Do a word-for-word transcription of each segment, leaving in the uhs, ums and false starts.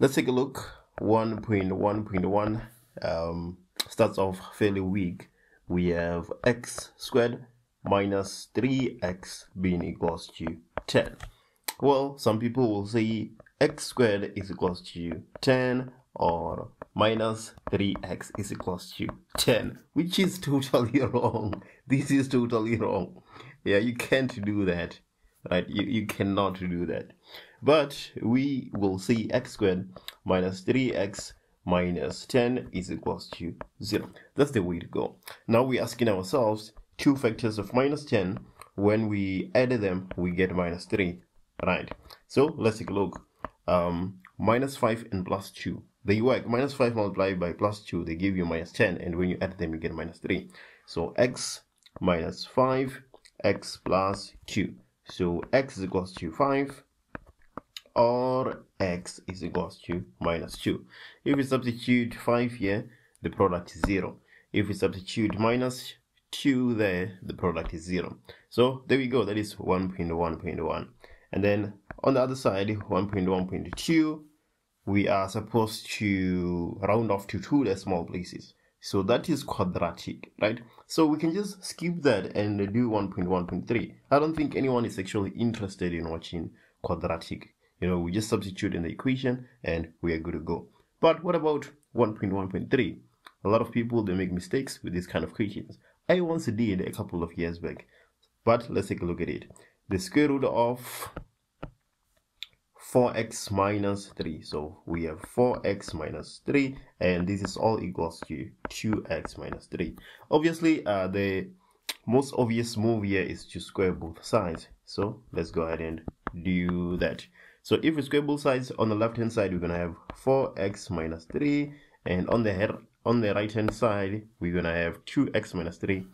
Let's take a look. one point one point one um, starts off fairly weak. We have x squared minus three x being equals to ten. Well, some people will say x squared is equals to ten or minus three x is equals to ten, which is totally wrong. This is totally wrong. Yeah, you can't do that, right? You, you cannot do that. But we will see x squared minus three x minus ten is equals to zero. That's the way to go. Now we're asking ourselves, two factors of minus ten, when we add them, we get minus three, right? So let's take a look. Um, minus five and plus two. They work. Minus five multiplied by plus two, they give you minus ten. And when you add them, you get minus three. So x minus five, x plus two. So x is equals to five. Or x is equals to minus two. If we substitute five here, the product is zero. If we substitute minus two there, the product is zero. So there we go. That is one point one point one. And then on the other side, one point one point two, we are supposed to round off to two decimal places. So that is quadratic, right? So we can just skip that and do one point one point three. I don't think anyone is actually interested in watching quadratic. You know, we just substitute in the equation and we are good to go. But what about one point one point three? A lot of people, they make mistakes with this kind of equations. I once did a couple of years back, but let's take a look at it. The square root of four x minus three. So we have four x minus three, and this is all equals to two x minus three. Obviously, uh, the most obvious move here is to square both sides. So let's go ahead and do that. So if we square both sides, on the left hand side, we're going to have four x minus three. And on the, on the right hand side, we're going to have two x minus three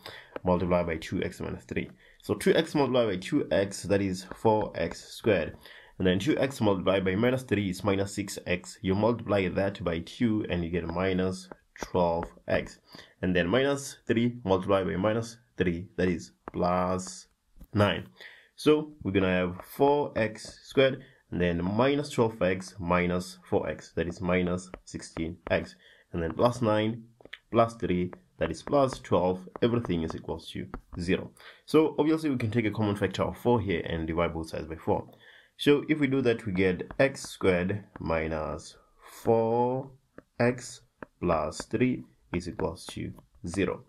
multiplied by two x minus three. So two x multiplied by two x, that is four x squared. And then two x multiplied by minus three is minus six x. You multiply that by two and you get minus twelve x. And then minus three multiplied by minus three, that is plus nine. So we're going to have four x squared. And then minus twelve x minus four x, that is minus sixteen x. And then plus nine plus three, that is plus twelve. Everything is equals to zero. So obviously we can take a common factor of four here and divide both sides by four. So if we do that, we get x squared minus four x plus three is equals to zero.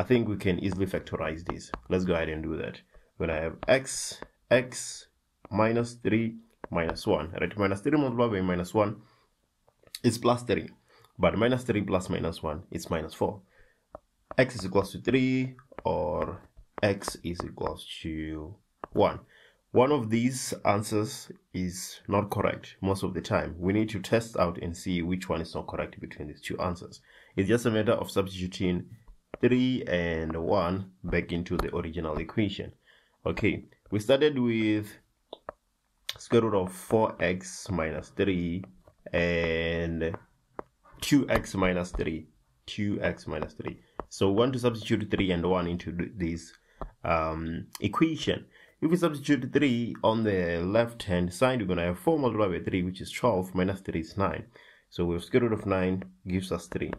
I think we can easily factorize this. Let's go ahead and do that. When I have x, x minus three, minus one, right? Minus three multiplied by minus one is plus three, but minus three plus minus one is minus four. X is equals to three, or x is equals to one. One of these answers is not correct most of the time. We need to test out and see which one is not correct between these two answers. It's just a matter of substituting three and one back into the original equation. Okay, we started with square root of four x minus three and two x minus three. two x minus three. So we want to substitute three and one into this um, equation. If we substitute three on the left hand side, we're going to have four multiplied by three, which is twelve, minus three is nine. So we have square root of nine gives us three.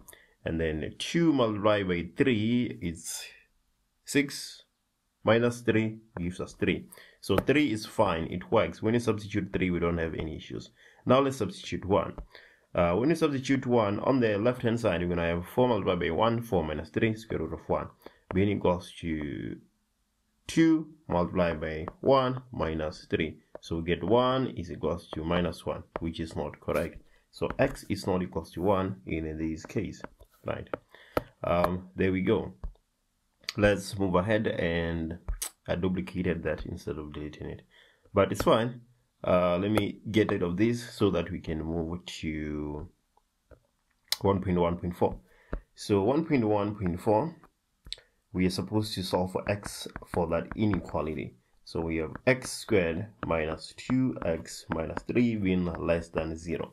And then two multiplied by three is six. Minus three gives us three. So three is fine. It works. When you substitute three, we don't have any issues. Now let's substitute one. Uh, when you substitute one, on the left-hand side, you're going to have four multiplied by one, four minus three, square root of one, being equals to two multiplied by one minus three. So we get one is equals to minus one, which is not correct. So x is not equals to one in this case, right? Um, there we go. Let's move ahead, and I duplicated that instead of deleting it, but it's fine. Uh, let me get rid of this so that we can move to one point one point four. So one point one point four, we are supposed to solve for x for that inequality. So we have x squared minus two x minus three being less than zero.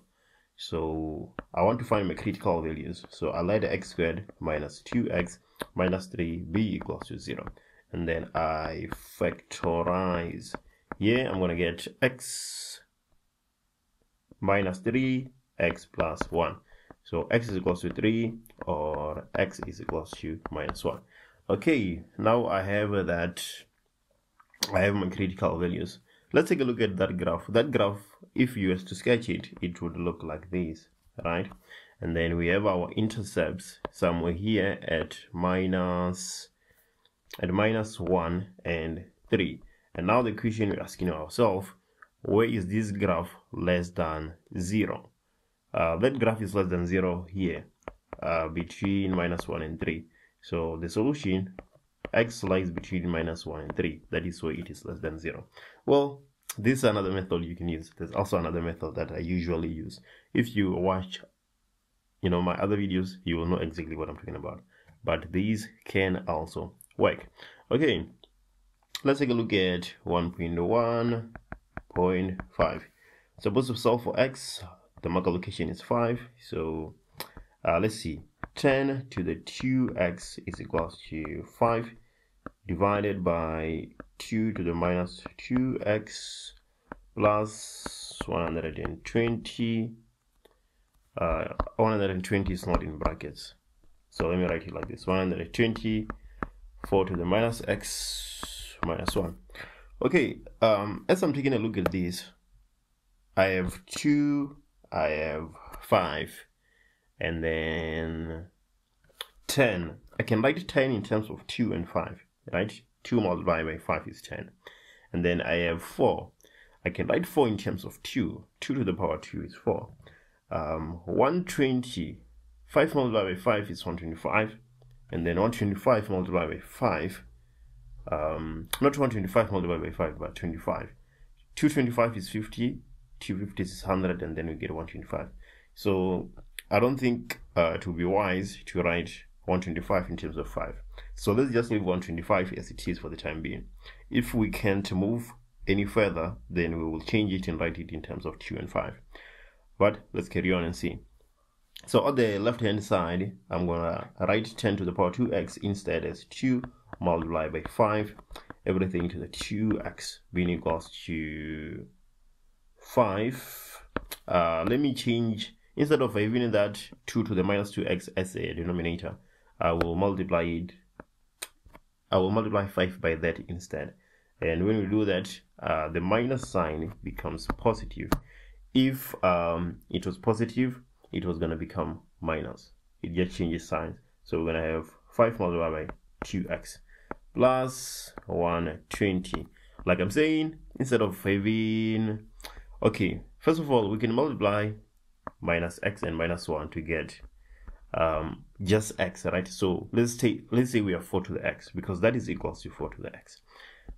So I want to find my critical values. So I let x squared minus two x minus three be equals to zero. And then I factorize. Here I'm going to get x minus three, x plus one. So x is equals to three or x is equals to minus one. Okay, now I have that, I have my critical values. Let's take a look at that graph. That graph, if you were to sketch it, it would look like this, right? And then we have our intercepts somewhere here at minus, at minus one and three. And now the question we're asking ourselves, where is this graph less than zero? Uh, that graph is less than zero here, uh, between minus one and three. So the solution, x lies between minus one and three. That is where it is less than zero. Well, this is another method you can use. There's also another method that I usually use. If you watch, you know, my other videos, you will know exactly what I'm talking about. But these can also work. Okay, let's take a look at one point one point five. Supposed to solve for x. The mark allocation is five. So uh, let's see. ten to the two x is equals to five divided by two to the minus two x plus one hundred twenty. uh, one hundred twenty is not in brackets, so let me write it like this: one hundred twenty, four to the minus x minus one. Okay, um, as I'm taking a look at this, I have two, I have five, and then ten. I can write ten in terms of two and five, right? two multiplied by five is ten. And then I have four. I can write four in terms of two. two to the power two is four. Um, one hundred twenty. five multiplied by five is one hundred twenty-five. And then one hundred twenty-five multiplied by five. Um, not one hundred twenty-five multiplied by five, but twenty-five. two hundred twenty-five is fifty. two hundred fifty is one hundred. And then we get one hundred twenty-five. So I don't think uh, it would be wise to write one hundred twenty-five in terms of five. So let's just leave one hundred twenty-five as it is for the time being. If we can't move any further, then we will change it and write it in terms of two and five. But let's carry on and see. So on the left hand side, I'm going to write ten to the power two x instead as two multiplied by five. Everything to the two x being equals to five. Uh, let me change. Instead of having that two to the minus two x as a denominator, I will multiply it. I will multiply five by that instead. And when we do that, uh, the minus sign becomes positive. If um, it was positive, it was going to become minus. It just changes signs. So we're going to have five multiplied by two x plus one hundred twenty. Like I'm saying, instead of having... Okay, first of all, we can multiply minus x and minus one to get um just x, right? So let's take let's say we have four to the x, because that is equals to four to the x.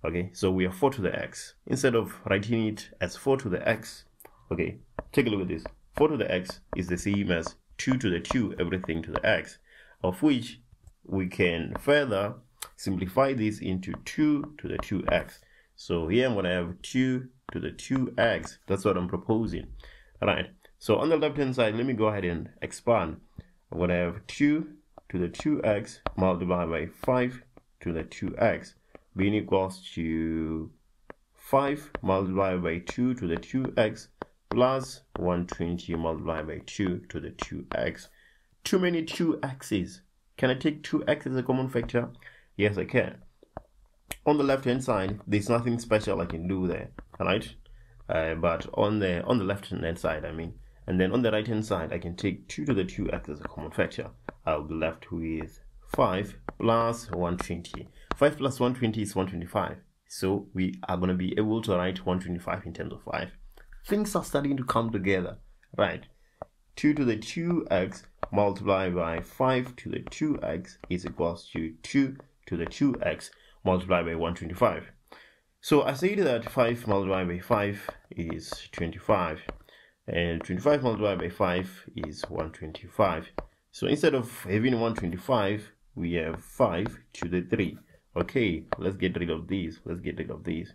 Okay, so we have four to the x. Instead of writing it as four to the x, okay, take a look at this. four to the x is the same as two to the two, everything to the x, of which we can further simplify this into two to the two x. So here I'm going to have two to the two x. That's what I'm proposing, right? So on the left hand side, let me go ahead and expand. I'm going to have two to the two x multiplied by five to the two x being equals to five multiplied by two to the two x plus one hundred twenty multiplied by two to the two x. Too many two x's. Can I take two x as a common factor? Yes, I can. On the left hand side, there's nothing special I can do there, alright? Uh, but on the on the left hand side, I mean. And then on the right hand side, I can take two to the two x as a common factor. I'll be left with five plus one hundred twenty. five plus one hundred twenty is one hundred twenty-five. So we are going to be able to write one hundred twenty-five in terms of five. Things are starting to come together, right? two to the two x multiplied by five to the two x is equals to two to the two x multiplied by one hundred twenty-five. So I said that five multiplied by five is twenty-five. And twenty-five multiplied by five is one hundred twenty-five. So instead of having one hundred twenty-five, we have five to the three. Okay, let's get rid of these. Let's get rid of these.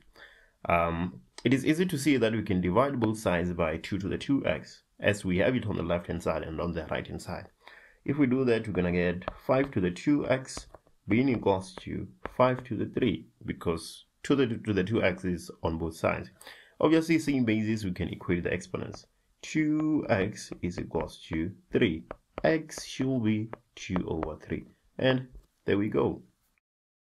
Um, it is easy to see that we can divide both sides by two to the two x, as we have it on the left-hand side and on the right-hand side. If we do that, we're going to get five to the two x being equals to five to the three, because two to the two x is on both sides. Obviously, same basis, we can equate the exponents. two x is equals to three. X should be two over three. And there we go.